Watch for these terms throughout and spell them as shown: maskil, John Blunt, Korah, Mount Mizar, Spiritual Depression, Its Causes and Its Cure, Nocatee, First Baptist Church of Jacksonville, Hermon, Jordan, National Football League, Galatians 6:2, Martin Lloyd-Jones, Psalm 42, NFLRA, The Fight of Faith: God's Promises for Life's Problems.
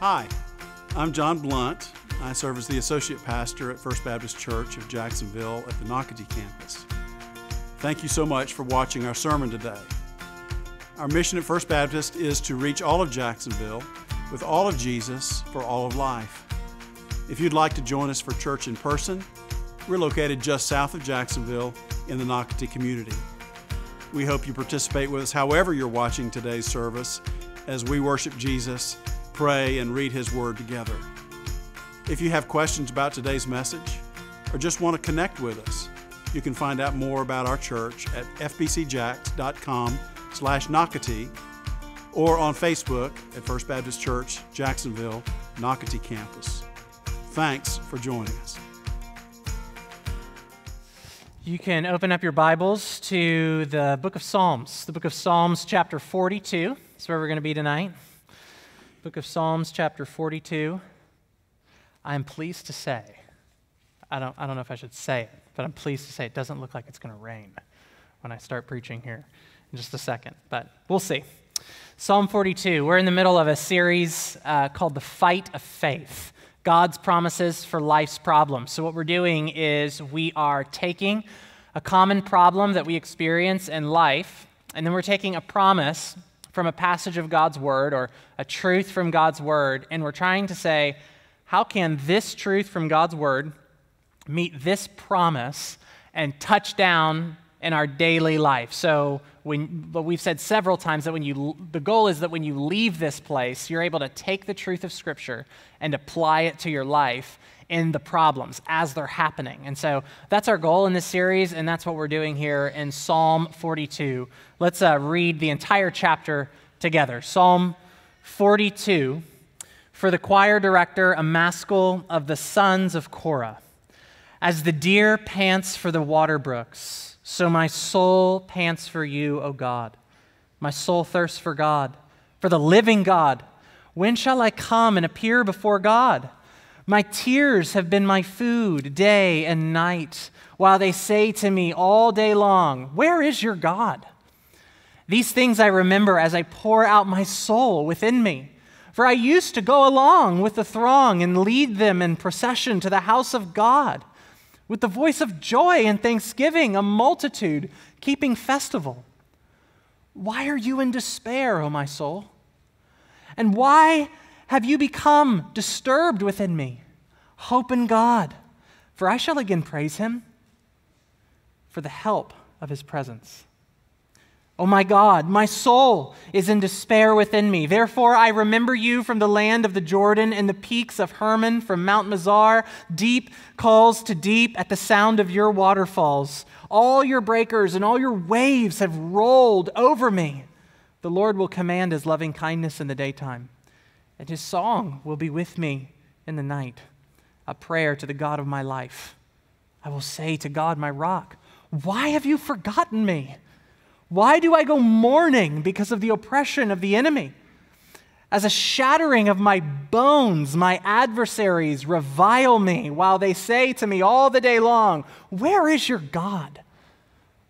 Hi, I'm John Blunt. I serve as the Associate Pastor at First Baptist Church of Jacksonville at the Nocatee campus. Thank you so much for watching our sermon today. Our mission at First Baptist is to reach all of Jacksonville with all of Jesus for all of life. If you'd like to join us for church in person, we're located just south of Jacksonville in the Nocatee community. We hope you participate with us however you're watching today's service as we worship Jesus, pray, and read His Word together. If you have questions about today's message or just want to connect with us, you can find out more about our church at fbcjax.com/Nocatee or on Facebook at First Baptist Church, Jacksonville, Nocatee Campus. Thanks for joining us. You can open up your Bibles to the book of Psalms, chapter 42. That's where we're going to be tonight. Book of Psalms, chapter 42. I'm pleased to say, I don't know if I should say it, but I'm pleased to say it doesn't look like it's going to rain when I start preaching here in just a second, but we'll see. Psalm 42, we're in the middle of a series called The Fight of Faith: God's Promises for Life's Problems. So what we're doing is we are taking a common problem that we experience in life, and then we're taking a promise from a passage of God's Word or a truth from God's Word, and we're trying to say, how can this truth from God's Word meet this promise and touch down in our daily life? So but we've said several times that the goal is that when you leave this place, you're able to take the truth of Scripture and apply it to your life in the problems as they're happening. And so that's our goal in this series, and that's what we're doing here in Psalm 42. Let's read the entire chapter together. Psalm 42, for the choir director, a maskil of the sons of Korah. As the deer pants for the water brooks, so my soul pants for you, O God. My soul thirsts for God, for the living God. When shall I come and appear before God? My tears have been my food day and night, while they say to me all day long, where is your God? These things I remember as I pour out my soul within me. For I used to go along with the throng and lead them in procession to the house of God, with the voice of joy and thanksgiving, a multitude keeping festival. Why are you in despair, O my soul? And why have you become disturbed within me? Hope in God, for I shall again praise Him for the help of His presence. O my God, my soul is in despair within me. Therefore, I remember you from the land of the Jordan and the peaks of Hermon, from Mount Mizar. Deep calls to deep at the sound of your waterfalls. All your breakers and all your waves have rolled over me. The Lord will command His loving kindness in the daytime, and His song will be with me in the night, a prayer to the God of my life. I will say to God, my rock, why have you forgotten me? Why do I go mourning because of the oppression of the enemy? As a shattering of my bones, my adversaries revile me, while they say to me all the day long, where is your God?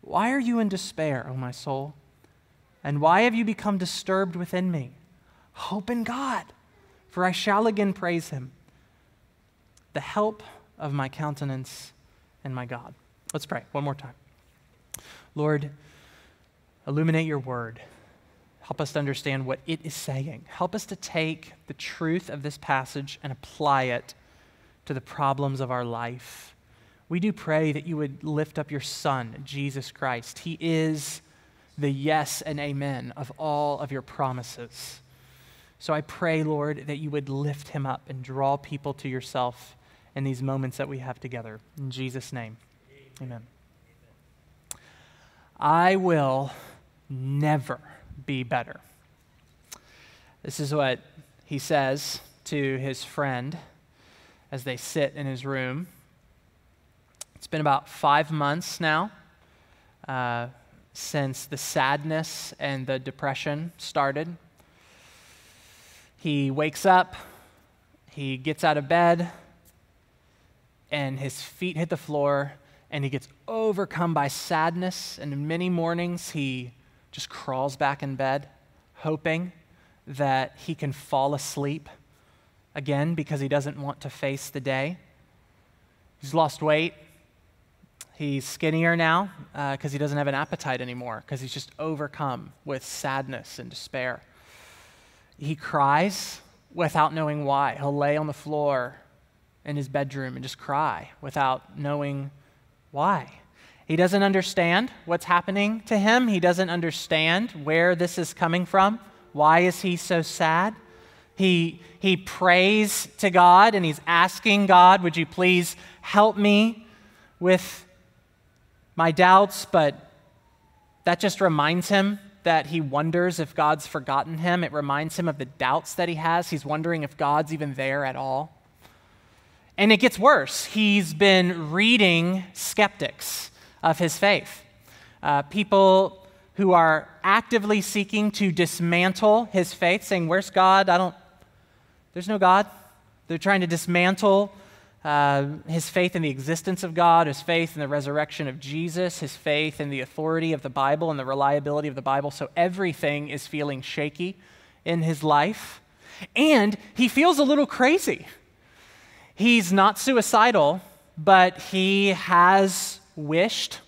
Why are you in despair, O my soul? And why have you become disturbed within me? Hope in God, for I shall again praise Him, the help of my countenance and my God. Let's pray one more time. Lord, illuminate your word. Help us to understand what it is saying. Help us to take the truth of this passage and apply it to the problems of our life. We do pray that you would lift up your Son, Jesus Christ. He is the yes and amen of all of your promises. So I pray, Lord, that you would lift Him up and draw people to yourself in these moments that we have together. In Jesus' name, amen. I will never be better. This is what he says to his friend as they sit in his room. It's been about 5 months now since the sadness and the depression started. He wakes up, he gets out of bed, and his feet hit the floor, and he gets overcome by sadness, and many mornings he just crawls back in bed, hoping that he can fall asleep again because he doesn't want to face the day. He's lost weight. He's skinnier now because he doesn't have an appetite anymore because he's just overcome with sadness and despair. He cries without knowing why. He'll lay on the floor in his bedroom and just cry without knowing why. He doesn't understand what's happening to him. He doesn't understand where this is coming from. Why is he so sad? He prays to God and he's asking God, would you please help me with my doubts, but that just reminds him that he wonders if God's forgotten him. It reminds him of the doubts that he has. He's wondering if God's even there at all. And it gets worse. He's been reading skeptics of his faith, people who are actively seeking to dismantle his faith, saying, where's God? There's no God. They're trying to dismantle his faith in the existence of God, his faith in the resurrection of Jesus, his faith in the authority of the Bible and the reliability of the Bible. So everything is feeling shaky in his life. And he feels a little crazy. He's not suicidal, but he has wished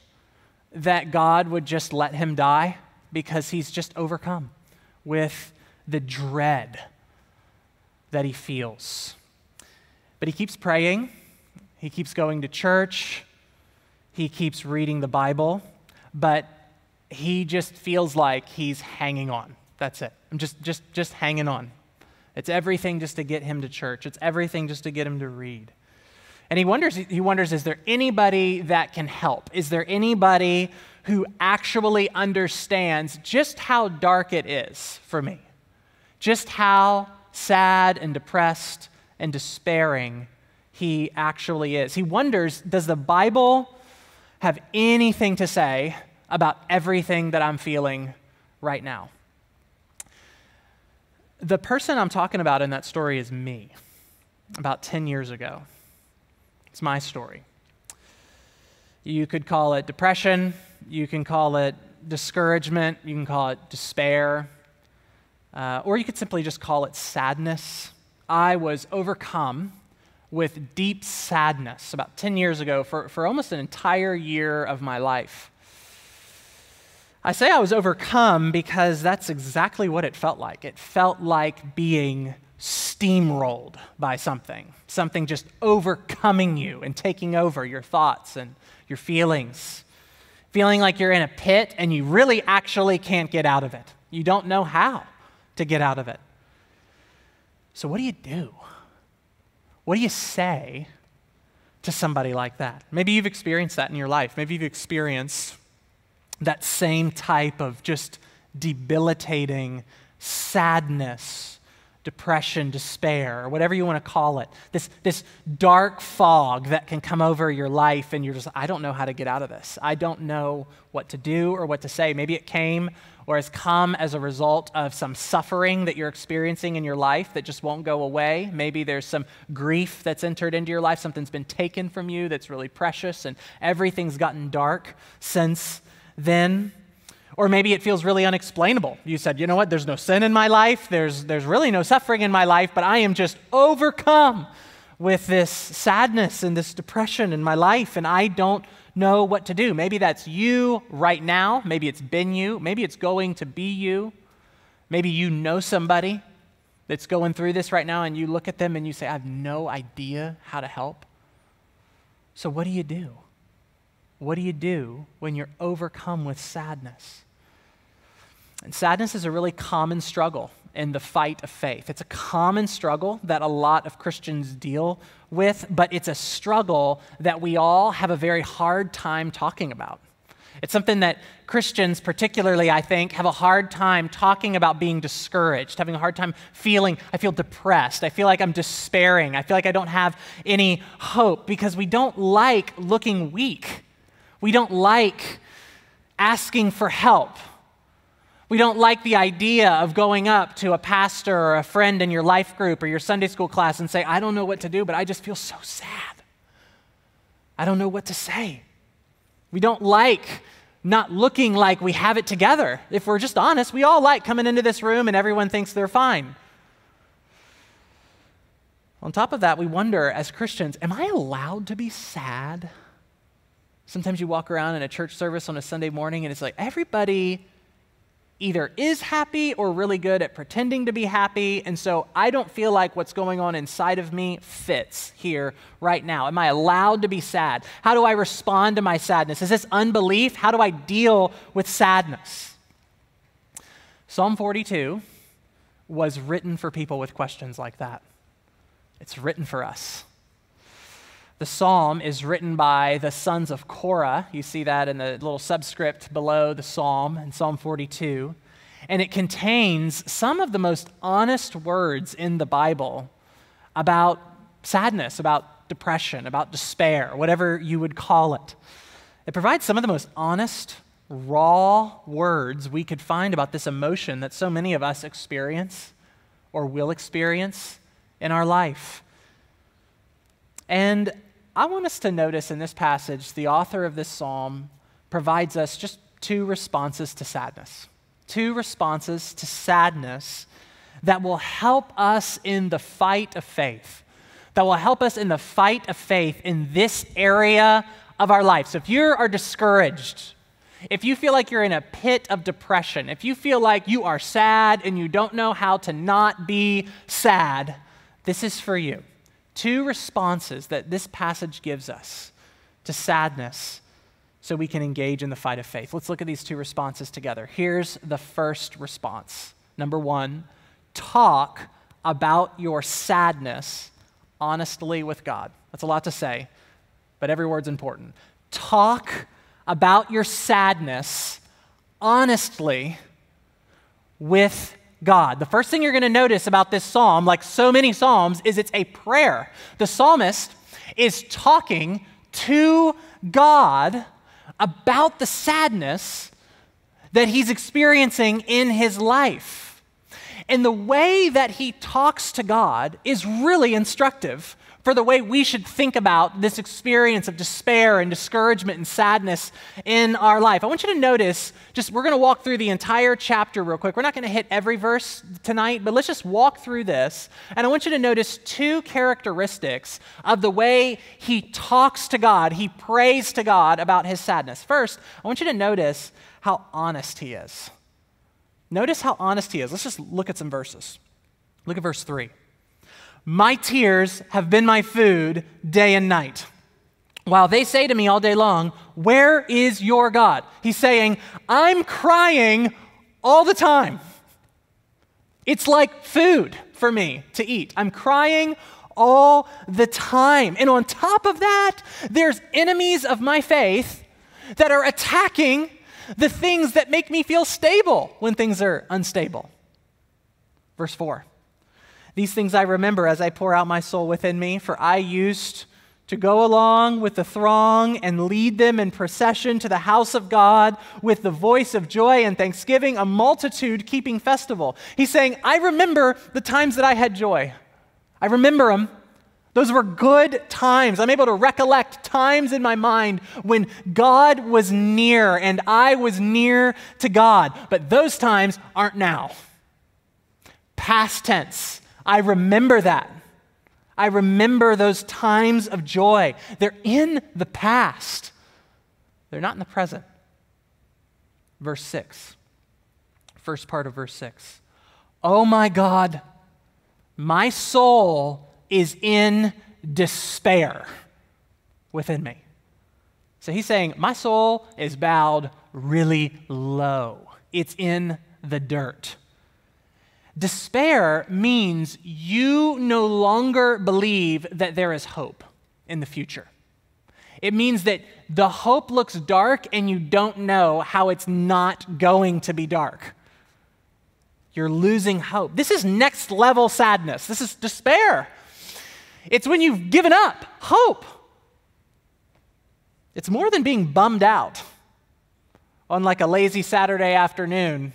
that God would just let him die because he's just overcome with the dread that he feels. But he keeps praying, he keeps going to church, he keeps reading the Bible, but he just feels like he's hanging on. That's it. I'm just hanging on. It's everything just to get him to church. It's everything just to get him to read. And he wonders, is there anybody that can help? Is there anybody who actually understands just how dark it is for me? Just how sad and depressed and despairing he actually is. He wonders, does the Bible have anything to say about everything that I'm feeling right now? The person I'm talking about in that story is me, about 10 years ago. It's my story. You could call it depression, you can call it discouragement, you can call it despair, or you could simply just call it sadness. I was overcome with deep sadness about 10 years ago for almost an entire year of my life. I say I was overcome because that's exactly what it felt like. It felt like being steamrolled by something, something just overcoming you and taking over your thoughts and your feelings, feeling like you're in a pit and you really actually can't get out of it. You don't know how to get out of it. So what do you do? What do you say to somebody like that? Maybe you've experienced that in your life. Maybe you've experienced that same type of just debilitating sadness, depression, despair, or whatever you want to call it. This dark fog that can come over your life and you're just, I don't know how to get out of this. I don't know what to do or what to say. Maybe it came or has come as a result of some suffering that you're experiencing in your life that just won't go away. Maybe there's some grief that's entered into your life. Something's been taken from you that's really precious and everything's gotten dark since then. Or maybe it feels really unexplainable. You said, you know what, there's no sin in my life. There's really no suffering in my life, but I am just overcome with this sadness and this depression in my life, and I don't know what to do. Maybe that's you right now. Maybe it's been you. Maybe it's going to be you. Maybe you know somebody that's going through this right now, and you look at them and you say, I have no idea how to help. So what do you do? What do you do when you're overcome with sadness? And sadness is a really common struggle in the fight of faith. It's a common struggle that a lot of Christians deal with, but it's a struggle that we all have a very hard time talking about. It's something that Christians particularly, I think, have a hard time talking about being discouraged, having a hard time feeling, I feel depressed, I feel like I'm despairing, I feel like I don't have any hope, because we don't like looking weak. We don't like asking for help. We don't like the idea of going up to a pastor or a friend in your life group or your Sunday school class and say, I don't know what to do, but I just feel so sad. I don't know what to say. We don't like not looking like we have it together. If we're just honest, we all like coming into this room and everyone thinks they're fine. On top of that, we wonder as Christians, am I allowed to be sad? Sometimes you walk around in a church service on a Sunday morning and it's like everybody either is happy or really good at pretending to be happy, and so I don't feel like what's going on inside of me fits here right now. Am I allowed to be sad? How do I respond to my sadness? Is this unbelief? How do I deal with sadness? Psalm 42 was written for people with questions like that. It's written for us. The psalm is written by the sons of Korah. You see that in the little subscript below the psalm in Psalm 42. And it contains some of the most honest words in the Bible about sadness, about depression, about despair, whatever you would call it. It provides some of the most honest, raw words we could find about this emotion that so many of us experience or will experience in our life. And I want us to notice in this passage, the author of this psalm provides us just two responses to sadness. Two responses to sadness that will help us in the fight of faith. That will help us in the fight of faith in this area of our life. So if you are discouraged, if you feel like you're in a pit of depression, if you feel like you are sad and you don't know how to not be sad, this is for you. Two responses that this passage gives us to sadness so we can engage in the fight of faith. Let's look at these two responses together. Here's the first response. Number one, talk about your sadness honestly with God. That's a lot to say, but every word's important. Talk about your sadness honestly with God. The first thing you're going to notice about this psalm, like so many psalms, is it's a prayer. The psalmist is talking to God about the sadness that he's experiencing in his life. And the way that he talks to God is really instructive for the way we should think about this experience of despair and discouragement and sadness in our life. I want you to notice, just we're going to walk through the entire chapter real quick. We're not going to hit every verse tonight, but let's just walk through this. And I want you to notice two characteristics of the way he talks to God, he prays to God about his sadness. First, I want you to notice how honest he is. Notice how honest he is. Let's just look at some verses. Look at verse 3. My tears have been my food day and night. While they say to me all day long, where is your God? He's saying, I'm crying all the time. It's like food for me to eat. I'm crying all the time. And on top of that, there's enemies of my faith that are attacking the things that make me feel stable when things are unstable. Verse 4. These things I remember as I pour out my soul within me, for I used to go along with the throng and lead them in procession to the house of God with the voice of joy and thanksgiving, a multitude keeping festival. He's saying, I remember the times that I had joy. I remember them. Those were good times. I'm able to recollect times in my mind when God was near and I was near to God. But those times aren't now. Past tense. I remember that. I remember those times of joy. They're in the past. They're not in the present. Verse 6. First part of verse 6. Oh my God, my soul is in despair within me. So he's saying, my soul is bowed really low. It's in the dirt. Despair means you no longer believe that there is hope in the future. It means that the hope looks dark and you don't know how it's not going to be dark. You're losing hope. This is next level sadness. This is despair. It's when you've given up hope. It's more than being bummed out on like a lazy Saturday afternoon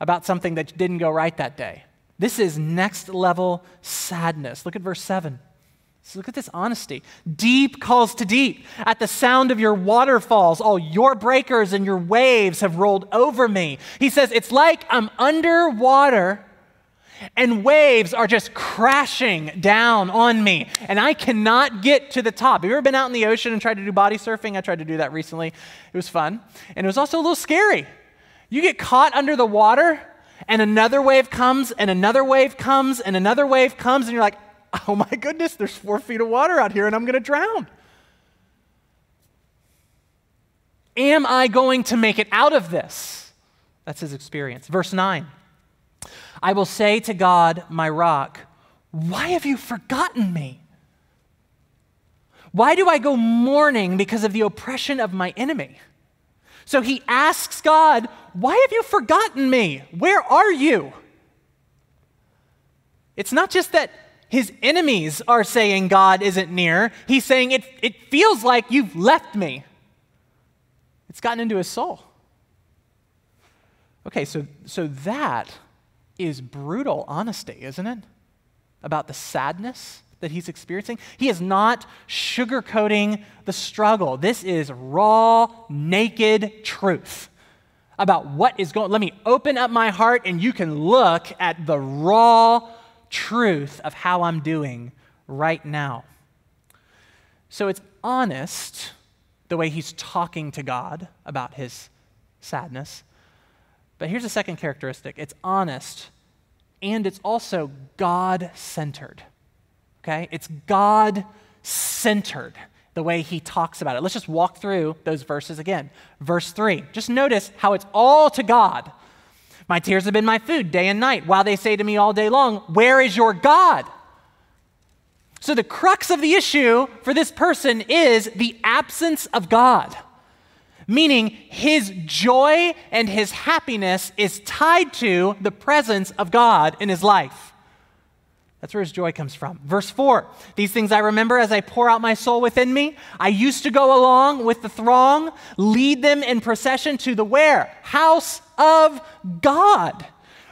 about something that didn't go right that day. This is next level sadness. Look at verse 7. So look at this honesty. Deep calls to deep. At the sound of your waterfalls, all your breakers and your waves have rolled over me. He says, it's like I'm underwater and waves are just crashing down on me, and I cannot get to the top. Have you ever been out in the ocean and tried to do body surfing? I tried to do that recently. It was fun, and it was also a little scary. You get caught under the water, and another wave comes, and another wave comes, and another wave comes, and you're like, oh my goodness, there's 4 feet of water out here, and I'm going to drown. Am I going to make it out of this? That's his experience. Verse 9, I will say to God, my rock, why have you forgotten me? Why do I go mourning because of the oppression of my enemy? So he asks God, why have you forgotten me? Where are you? It's not just that his enemies are saying God isn't near. He's saying, it feels like you've left me. It's gotten into his soul. Okay, so that is brutal honesty, isn't it? About the sadness that he's experiencing. He is not sugarcoating the struggle. This is raw, naked truth about what is going on. Let me open up my heart and you can look at the raw truth of how I'm doing right now. So it's honest, the way he's talking to God about his sadness. But here's a second characteristic. It's honest, and it's also God-centered, okay? It's God-centered, the way he talks about it. Let's just walk through those verses again. Verse 3, just notice how it's all to God. My tears have been my food day and night, while they say to me all day long, where is your God? So the crux of the issue for this person is the absence of God, meaning his joy and his happiness is tied to the presence of God in his life. That's where his joy comes from. Verse 4, these things I remember as I pour out my soul within me. I used to go along with the throng, lead them in procession to the where? House of God,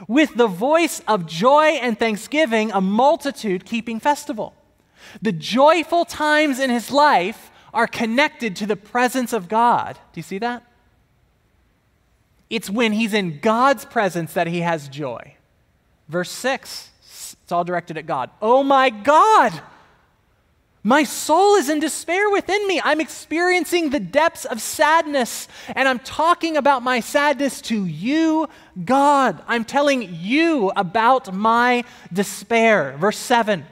with the voice of joy and thanksgiving, a multitude keeping festival. The joyful times in his life are connected to the presence of God. Do you see that? It's when he's in God's presence that he has joy. Verse 6, it's all directed at God. Oh my God, my soul is in despair within me. I'm experiencing the depths of sadness, and I'm talking about my sadness to you, God. I'm telling you about my despair. Verse 7.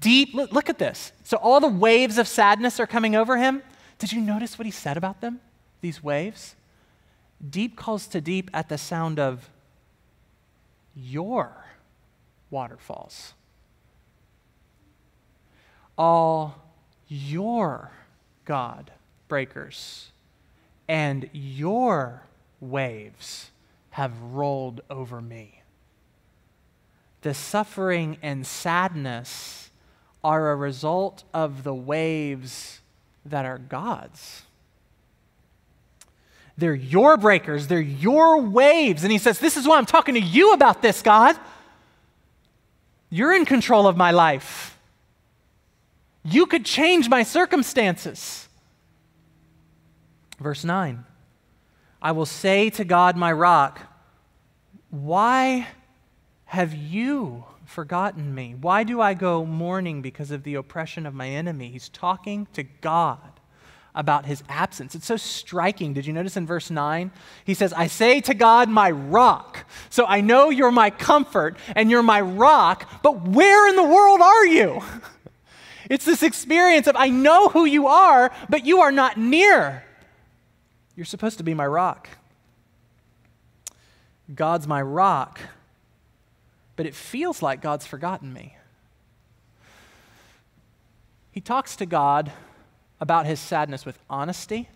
Deep, look at this. So all the waves of sadness are coming over him. Did you notice what he said about them, these waves? Deep calls to deep at the sound of your waterfalls. All your God breakers and your waves have rolled over me. The suffering and sadness are a result of the waves that are God's. They're your breakers, they're your waves. And he says, this is why I'm talking to you about this, God. You're in control of my life. You could change my circumstances. Verse 9, I will say to God, my rock, why have you forgotten me? Why do I go mourning because of the oppression of my enemy? He's talking to God about his absence. It's so striking. Did you notice in verse 9? He says, I say to God, my rock. So I know you're my comfort and you're my rock, but where in the world are you? It's this experience of I know who you are, but you are not near. You're supposed to be my rock. God's my rock. But it feels like God's forgotten me. He talks to God about his sadness with honesty,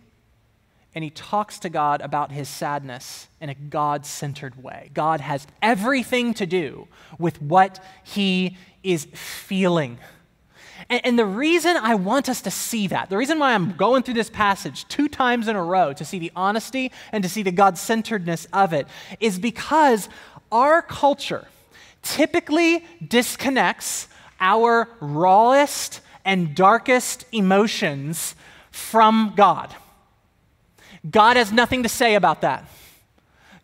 and he talks to God about his sadness in a God-centered way. God has everything to do with what he is feeling. And the reason I want us to see that, the reason why I'm going through this passage 2 times in a row to see the honesty and to see the God-centeredness of it, is because our culture typically disconnects our rawest and darkest emotions from God. God has nothing to say about that.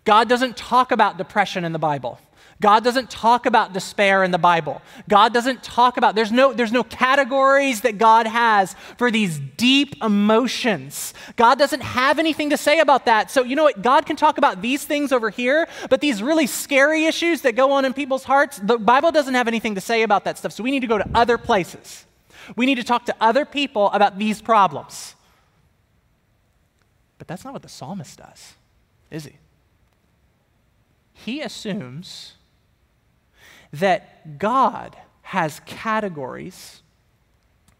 God doesn't talk about depression in the Bible. God doesn't talk about despair in the Bible. God doesn't talk about, there's no categories that God has for these deep emotions. God doesn't have anything to say about that. So you know what? God can talk about these things over here, but these really scary issues that go on in people's hearts, the Bible doesn't have anything to say about that stuff. So we need to go to other places. We need to talk to other people about these problems. But that's not what the psalmist does, is he? He assumes that God has categories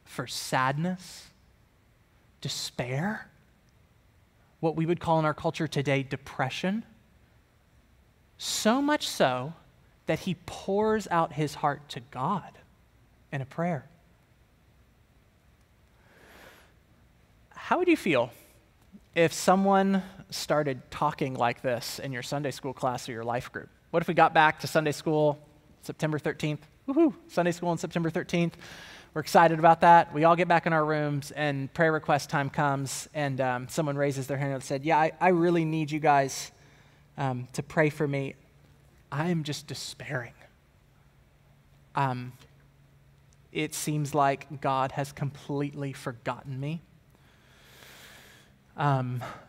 for sadness, despair, what we would call in our culture today depression, so much so that he pours out his heart to God in a prayer. How would you feel if someone started talking like this in your Sunday school class or your life group? What if we got back to Sunday school September 13th? Woohoo! Sunday school on September 13th. We're excited about that. We all get back in our rooms and prayer request time comes and someone raises their hand and said, yeah, I really need you guys to pray for me. I am just despairing. It seems like God has completely forgotten me.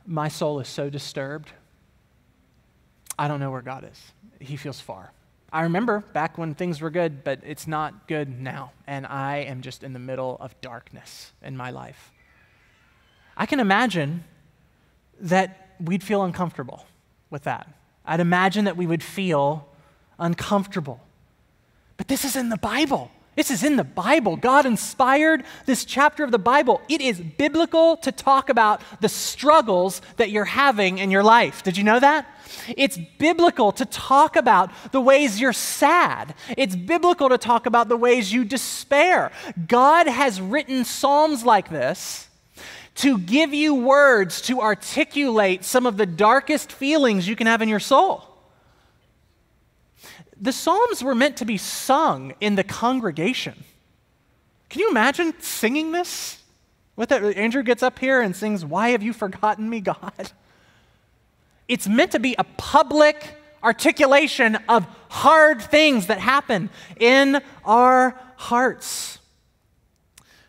My soul is so disturbed. I don't know where God is. He feels far. I remember back when things were good, but it's not good now. And I am just in the middle of darkness in my life. I can imagine that we'd feel uncomfortable with that. I'd imagine that we would feel uncomfortable. But this is in the Bible. This is in the Bible. God inspired this chapter of the Bible. It is biblical to talk about the struggles that you're having in your life. Did you know that? It's biblical to talk about the ways you're sad. It's biblical to talk about the ways you despair. God has written psalms like this to give you words to articulate some of the darkest feelings you can have in your soul. The Psalms were meant to be sung in the congregation. Can you imagine singing this? Andrew gets up here and sings, "Why have you forgotten me, God?" It's meant to be a public articulation of hard things that happen in our hearts.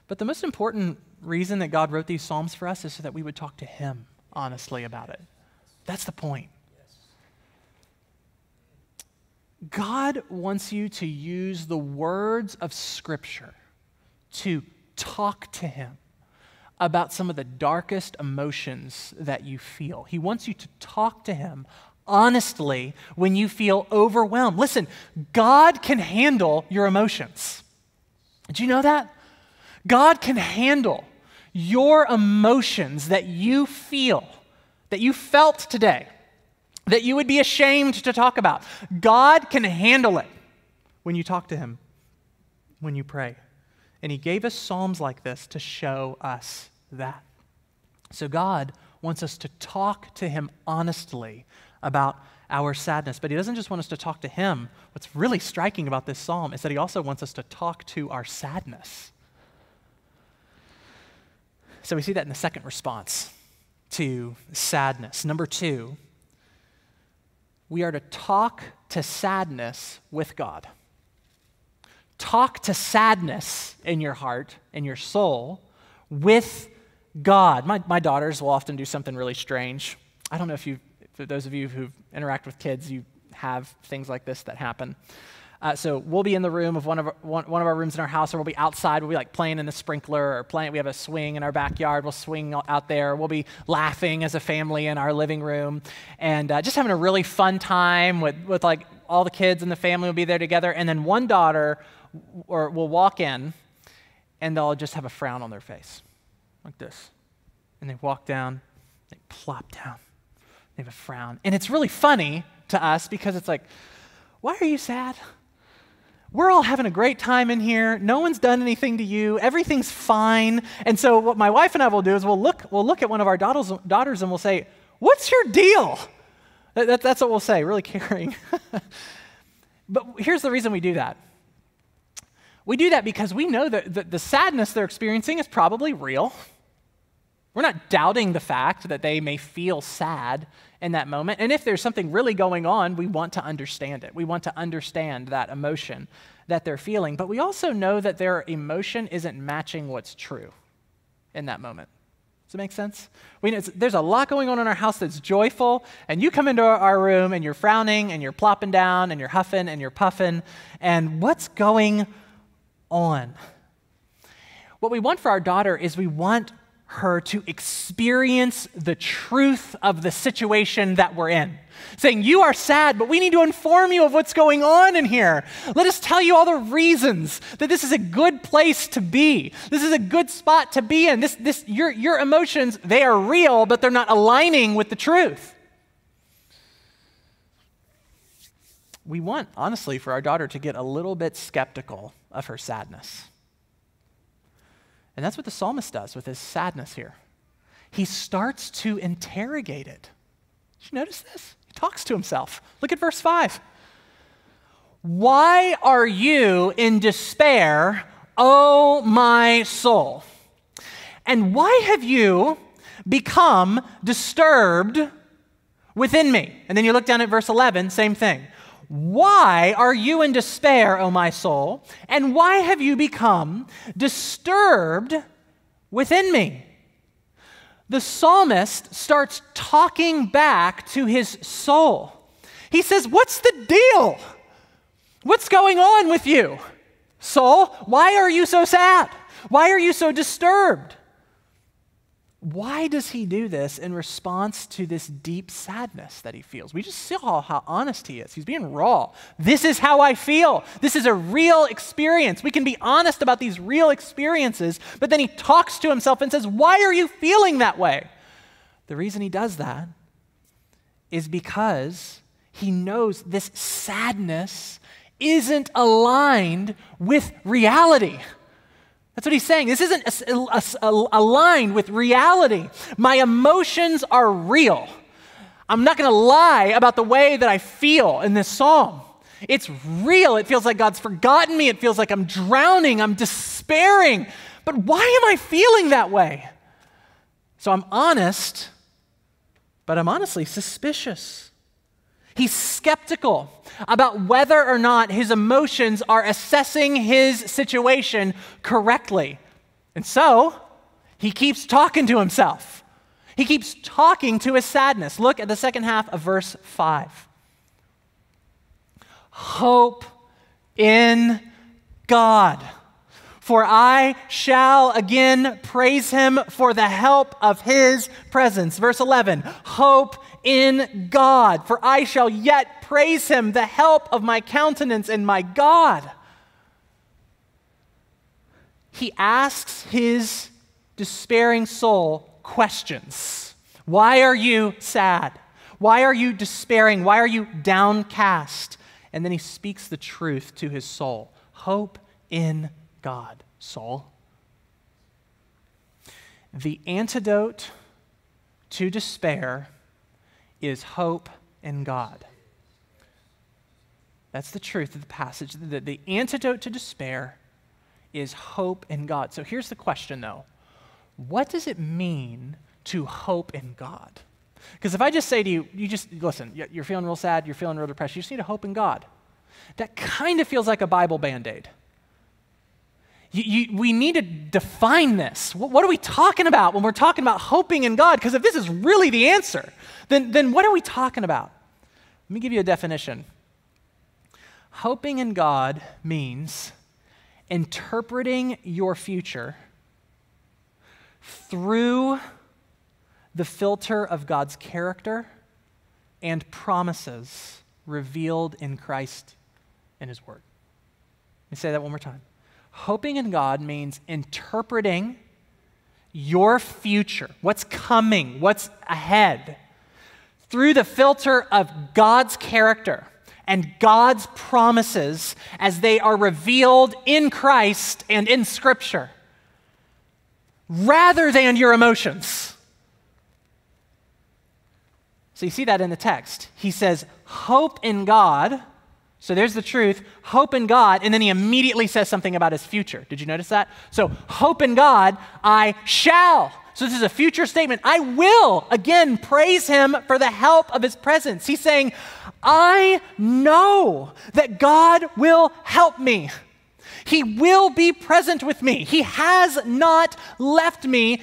But the most important reason that God wrote these Psalms for us is so that we would talk to Him honestly about it. That's the point. God wants you to use the words of Scripture to talk to Him about some of the darkest emotions that you feel. He wants you to talk to Him honestly when you feel overwhelmed. Listen, God can handle your emotions. Do you know that? God can handle your emotions that you feel, that you felt today, that you would be ashamed to talk about. God can handle it when you talk to Him, when you pray. And He gave us psalms like this to show us that. So God wants us to talk to Him honestly about our sadness, but He doesn't just want us to talk to Him. What's really striking about this psalm is that He also wants us to talk to our sadness. So we see that in the second response to sadness. Number two, we are to talk to sadness with God. Talk to sadness in your heart, in your soul, with God. My daughters will often do something really strange. I don't know if you, for those of you who interact with kids, you have things like this that happen. So we'll be in the room of one of our rooms in our house, or we'll be outside. We'll be like playing in the sprinkler, or playing. We have a swing in our backyard. We'll swing out there. We'll be laughing as a family in our living room, and just having a really fun time with like all the kids and the family will be there together. And then one daughter or will walk in, and they'll just have a frown on their face, like this. And they walk down, they plop down, they have a frown, and it's really funny to us because it's like, why are you sad? We're all having a great time in here. No one's done anything to you. Everything's fine. And so what my wife and I will do is we'll look at one of our daughters and we'll say, "What's your deal?" That's what we'll say, really caring. But here's the reason we do that. We do that because we know that the sadness they're experiencing is probably real. We're not doubting the fact that they may feel sad in that moment. And if there's something really going on, we want to understand it. We want to understand that emotion that they're feeling. But we also know that their emotion isn't matching what's true in that moment. Does it make sense? We know there's a lot going on in our house that's joyful, and you come into our room and you're frowning and you're plopping down and you're huffing and you're puffing. And what's going on? What we want for our daughter is we want her to experience the truth of the situation that we're in. Saying, you are sad, but we need to inform you of what's going on in here. Let us tell you all the reasons that this is a good place to be. This is a good spot to be in. Your emotions, they are real, but they're not aligning with the truth. We want, honestly, for our daughter to get a little bit skeptical of her sadness. And that's what the psalmist does with his sadness here. He starts to interrogate it. Did you notice this? He talks to himself. Look at verse 5. Why are you in despair, O my soul? And why have you become disturbed within me? And then you look down at verse 11, same thing. Why are you in despair, O my soul? And why have you become disturbed within me? The psalmist starts talking back to his soul. He says, what's the deal? What's going on with you, soul? Why are you so sad? Why are you so disturbed? Why does he do this in response to this deep sadness that he feels? We just saw how honest he is. He's being raw. This is how I feel. This is a real experience. We can be honest about these real experiences, but then he talks to himself and says, why are you feeling that way? The reason he does that is because he knows this sadness isn't aligned with reality. That's what he's saying. This isn't aligned with reality. My emotions are real. I'm not going to lie about the way that I feel in this psalm. It's real. It feels like God's forgotten me. It feels like I'm drowning. I'm despairing. But why am I feeling that way? So I'm honest, but I'm honestly suspicious. He's skeptical about whether or not his emotions are assessing his situation correctly. And so he keeps talking to himself. He keeps talking to his sadness. Look at the second half of verse 5. Hope in God, for I shall again praise him for the help of his presence. Verse 11, hope in God, for I shall yet praise him, the help of my countenance and my God. He asks his despairing soul questions. Why are you sad? Why are you despairing? Why are you downcast? And then he speaks the truth to his soul. Hope in God, soul. The antidote to despair is hope in God. That's the truth of the passage. The antidote to despair is hope in God. So here's the question, though. What does it mean to hope in God? Because if I just say to you, listen, you're feeling real sad, you're feeling real depressed, you just need to hope in God. That kind of feels like a Bible Band-Aid. We need to define this. What are we talking about when we're talking about hoping in God? Because if this is really the answer, then what are we talking about? Let me give you a definition. Hoping in God means interpreting your future through the filter of God's character and promises revealed in Christ and his word. Let me say that one more time. Hoping in God means interpreting your future, what's coming, what's ahead, through the filter of God's character and God's promises as they are revealed in Christ and in Scripture, rather than your emotions. So you see that in the text. He says, hope in God. So there's the truth, hope in God, and then he immediately says something about his future. Did you notice that? So hope in God, I shall. So this is a future statement. I will, again, praise him for the help of his presence. He's saying, I know that God will help me. He will be present with me. He has not left me.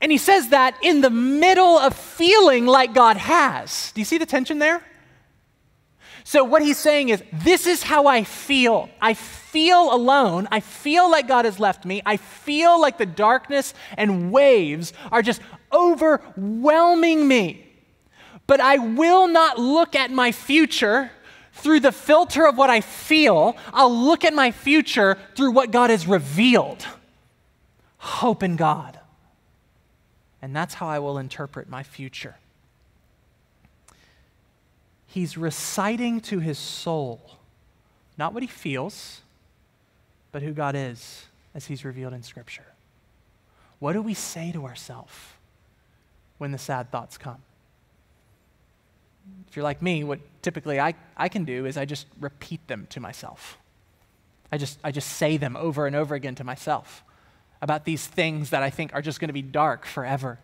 And he says that in the middle of feeling like God has. Do you see the tension there? So what he's saying is, this is how I feel. I feel alone. I feel like God has left me. I feel like the darkness and waves are just overwhelming me. But I will not look at my future through the filter of what I feel. I'll look at my future through what God has revealed. Hope in God. And that's how I will interpret my future. He's reciting to his soul, not what he feels, but who God is as he's revealed in Scripture. What do we say to ourselves when the sad thoughts come? If you're like me, what typically I can do is I just repeat them to myself. I just say them over and over again to myself about these things that I think are just going to be dark forever.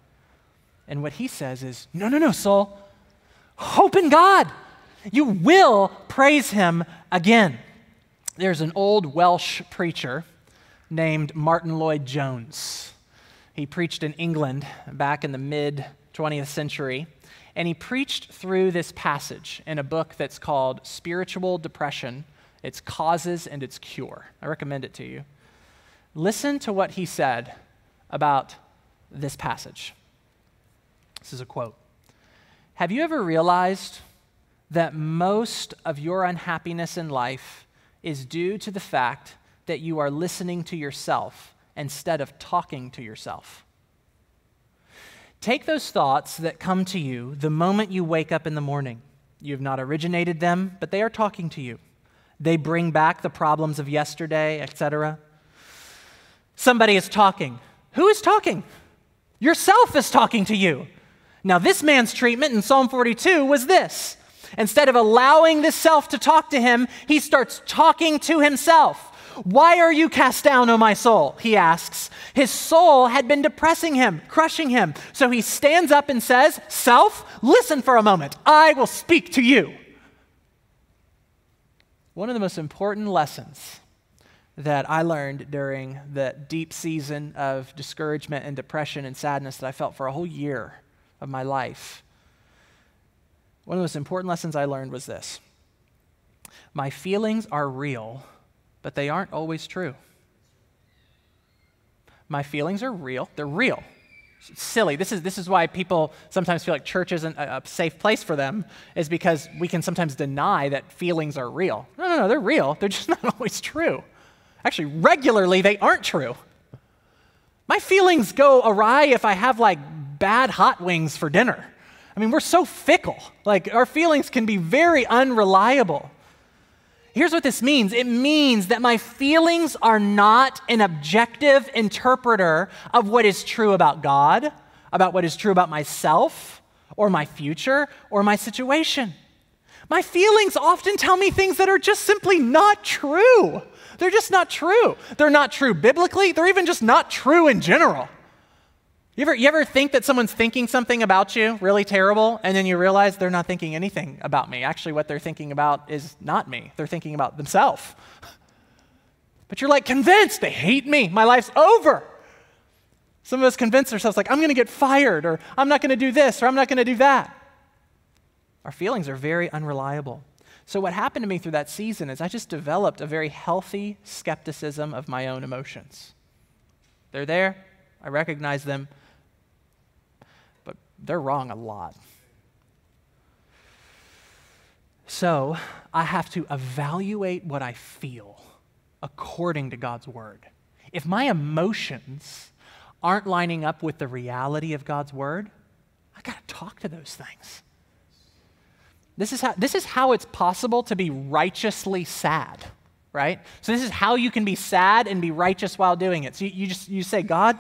And what he says is, no, no, no, soul. Hope in God. You will praise him again. There's an old Welsh preacher named Martin Lloyd-Jones. He preached in England back in the mid-20th century, and he preached through this passage in a book that's called Spiritual Depression, Its Causes and Its Cure. I recommend it to you. Listen to what he said about this passage. This is a quote. Have you ever realized that most of your unhappiness in life is due to the fact that you are listening to yourself instead of talking to yourself? Take those thoughts that come to you the moment you wake up in the morning. You have not originated them, but they are talking to you. They bring back the problems of yesterday, etc. Somebody is talking. Who is talking? Yourself is talking to you. Now, this man's treatment in Psalm 42 was this. Instead of allowing this self to talk to him, he starts talking to himself. Why are you cast down, O my soul? He asks. His soul had been depressing him, crushing him. So he stands up and says, self, listen for a moment. I will speak to you. One of the most important lessons that I learned during the deep season of discouragement and depression and sadness that I felt for a whole year of my life. One of the most important lessons I learned was this. My feelings are real, but they aren't always true. My feelings are real. They're real. It's silly. This is why people sometimes feel like church isn't a safe place for them, is because we can sometimes deny that feelings are real. No, no, no, they're real. They're just not always true. Actually, regularly, they aren't true. My feelings go awry if I have like bad hot wings for dinner. I mean, we're so fickle. Like, our feelings can be very unreliable. Here's what this means. It means that my feelings are not an objective interpreter of what is true about God, about what is true about myself, or my future, or my situation. My feelings often tell me things that are just simply not true. They're just not true. They're not true biblically. They're even just not true in general. You ever think that someone's thinking something about you really terrible, and then you realize they're not thinking anything about me. Actually, what they're thinking about is not me. They're thinking about themselves. But you're like convinced they hate me. My life's over. Some of us convince ourselves like, I'm going to get fired, or I'm not going to do this, or I'm not going to do that. Our feelings are very unreliable. So what happened to me through that season is I just developed a very healthy skepticism of my own emotions. They're there. I recognize them. They're wrong a lot. So I have to evaluate what I feel according to God's word. If my emotions aren't lining up with the reality of God's word, I got to talk to those things. This is how it's possible to be righteously sad, right? So this is how you can be sad and be righteous while doing it. So you say, God,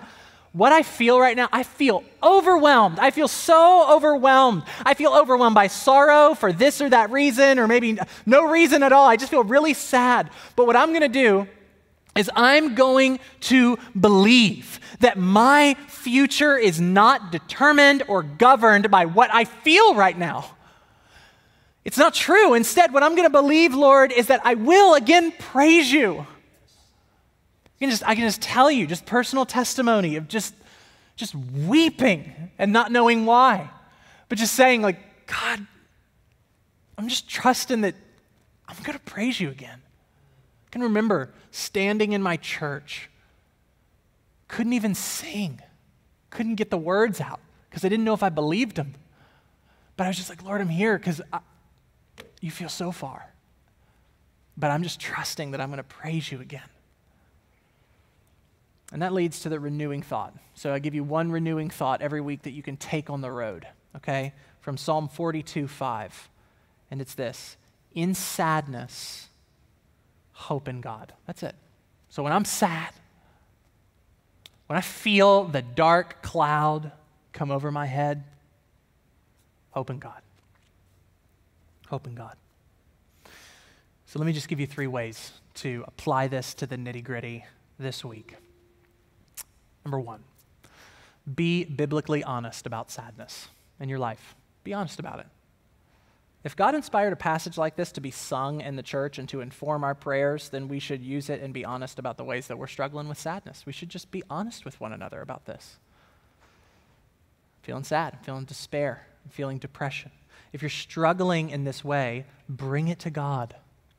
what I feel right now, I feel overwhelmed. I feel so overwhelmed. I feel overwhelmed by sorrow for this or that reason, or maybe no reason at all. I just feel really sad. But what I'm going to do is I'm going to believe that my future is not determined or governed by what I feel right now. It's not true. Instead, what I'm going to believe, Lord, is that I will again praise you. I can just tell you, just personal testimony of just weeping and not knowing why, but just saying like, God, I'm just trusting that I'm going to praise you again. I can remember standing in my church, couldn't even sing, couldn't get the words out because I didn't know if I believed them. But I was just like, Lord, I'm here because you feel so far, but I'm just trusting that I'm going to praise you again. And that leads to the renewing thought. So I give you one renewing thought every week that you can take on the road, okay? From Psalm 42:5, and it's this: in sadness, hope in God. That's it. So when I'm sad, when I feel the dark cloud come over my head, hope in God. Hope in God. So let me just give you three ways to apply this to the nitty-gritty this week. Number one, be biblically honest about sadness in your life. Be honest about it. If God inspired a passage like this to be sung in the church and to inform our prayers, then we should use it and be honest about the ways that we're struggling with sadness. We should just be honest with one another about this. Feeling sad, feeling despair, feeling depression. If you're struggling in this way, bring it to God.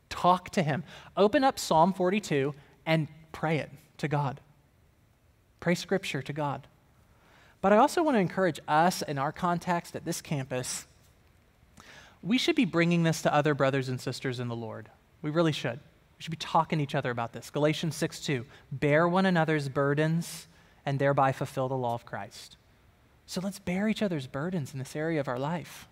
Talk to him. Open up Psalm 42 and pray it to God. Pray scripture to God. But I also want to encourage us in our context at this campus, we should be bringing this to other brothers and sisters in the Lord. We really should. We should be talking to each other about this. Galatians 6:2, bear one another's burdens and thereby fulfill the law of Christ. So let's bear each other's burdens in this area of our life.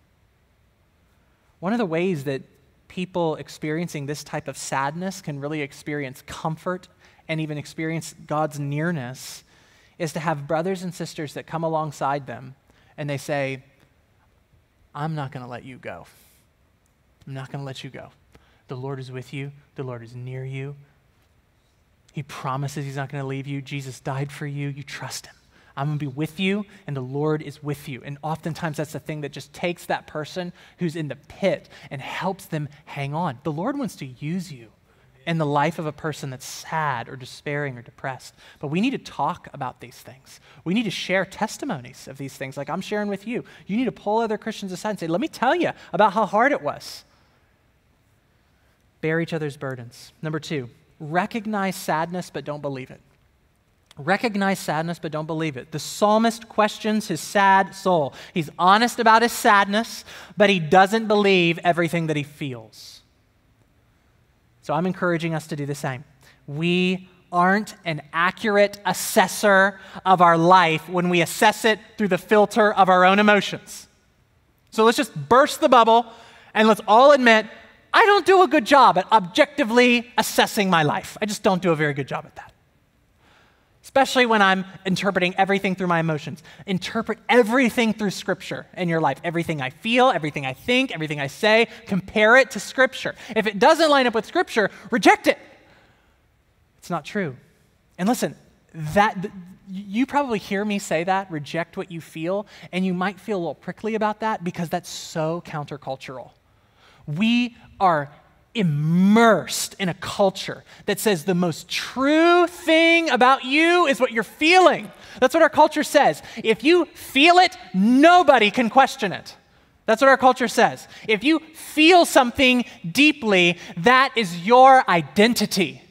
One of the ways that people experiencing this type of sadness can really experience comfort and even experience God's nearness is to have brothers and sisters that come alongside them and they say, I'm not going to let you go. I'm not going to let you go. The Lord is with you. The Lord is near you. He promises he's not going to leave you. Jesus died for you. You trust him. I'm going to be with you, and the Lord is with you. And oftentimes that's the thing that just takes that person who's in the pit and helps them hang on. The Lord wants to use you in the life of a person that's sad or despairing or depressed. But we need to talk about these things. We need to share testimonies of these things like I'm sharing with you. You need to pull other Christians aside and say, let me tell you about how hard it was. Bear each other's burdens. Number two, recognize sadness but don't believe it. Recognize sadness, but don't believe it. The psalmist questions his sad soul. He's honest about his sadness, but he doesn't believe everything that he feels. So I'm encouraging us to do the same. We aren't an accurate assessor of our life when we assess it through the filter of our own emotions. So let's just burst the bubble and let's all admit, I don't do a good job at objectively assessing my life. I just don't do a very good job at that. Especially when I'm interpreting everything through my emotions. Interpret everything through Scripture in your life. Everything I feel, everything I think, everything I say, compare it to Scripture. If it doesn't line up with Scripture, reject it. It's not true. And listen, you probably hear me say that, reject what you feel, and you might feel a little prickly about that because that's so countercultural. We are immersed in a culture that says the most true thing about you is what you're feeling. That's what our culture says. If you feel it, nobody can question it. That's what our culture says. If you feel something deeply, that is your identity.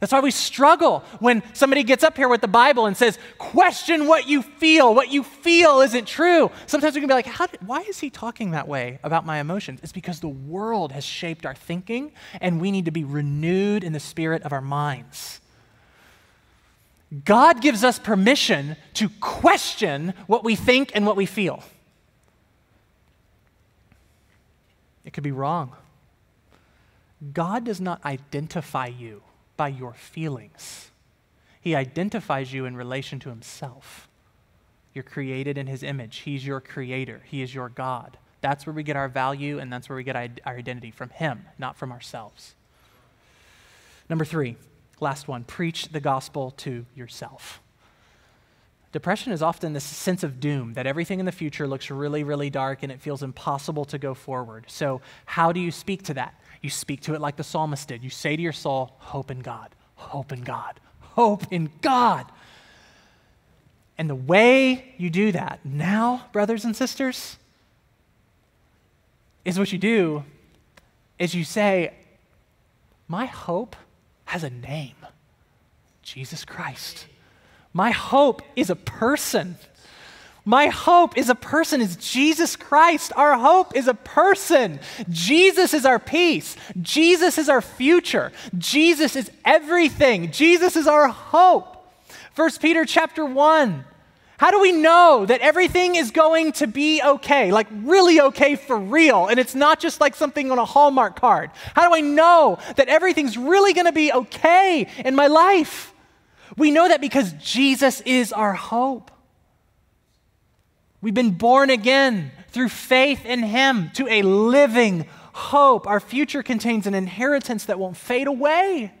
That's why we struggle when somebody gets up here with the Bible and says, question what you feel. What you feel isn't true. Sometimes we can be like, why is he talking that way about my emotions? It's because the world has shaped our thinking and we need to be renewed in the spirit of our minds. God gives us permission to question what we think and what we feel. It could be wrong. God does not identify you by your feelings. He identifies you in relation to himself. You're created in his image. He's your creator. He is your God. That's where we get our value and that's where we get our identity, from him, not from ourselves. Number three, Last one, preach the gospel to yourself. Depression is often this sense of doom, that everything in the future looks really, really dark and it feels impossible to go forward. So how do you speak to that? You speak to it like the psalmist did. You say to your soul, hope in God, hope in God, hope in God. And the way you do that now, brothers and sisters, is what you do is you say, my hope has a name, Jesus Christ. My hope is a person. My hope is a person, is Jesus Christ. Our hope is a person. Jesus is our peace. Jesus is our future. Jesus is everything. Jesus is our hope. First Peter chapter 1. How do we know that everything is going to be okay, like really okay for real, and it's not just like something on a Hallmark card? How do I know that everything's really gonna be okay in my life? We know that because Jesus is our hope. We've been born again through faith in him to a living hope. Our future contains an inheritance that won't fade away.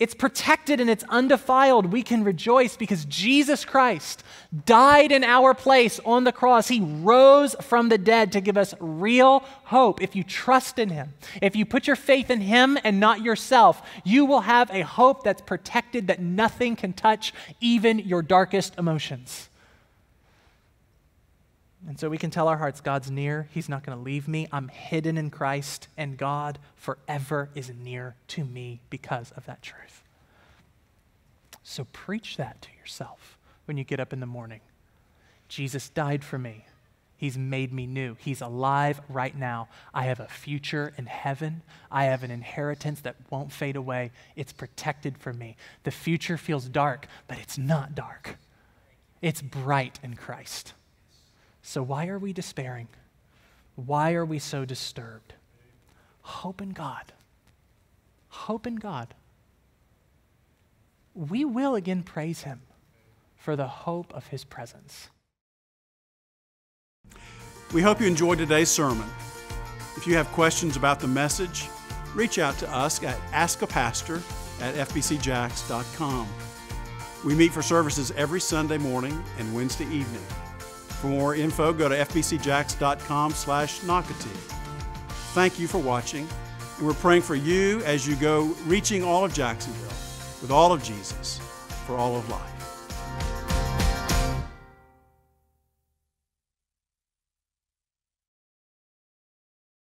It's protected and it's undefiled. We can rejoice because Jesus Christ died in our place on the cross. He rose from the dead to give us real hope. If you trust in him, if you put your faith in him and not yourself, you will have a hope that's protected that nothing can touch, even your darkest emotions. And so we can tell our hearts, God's near. He's not going to leave me. I'm hidden in Christ, and God forever is near to me because of that truth. So preach that to yourself when you get up in the morning. Jesus died for me. He's made me new. He's alive right now. I have a future in heaven. I have an inheritance that won't fade away. It's protected for me. The future feels dark, but it's not dark. It's bright in Christ. So why are we despairing? Why are we so disturbed? Hope in God. Hope in God. We will again praise him for the hope of his presence. We hope you enjoyed today's sermon. If you have questions about the message, reach out to us at askapastor@fbcjax.com. We meet for services every Sunday morning and Wednesday evening. For more info, go to fbcjax.com/Nocatee. Thank you for watching, and we're praying for you as you go reaching all of Jacksonville with all of Jesus for all of life.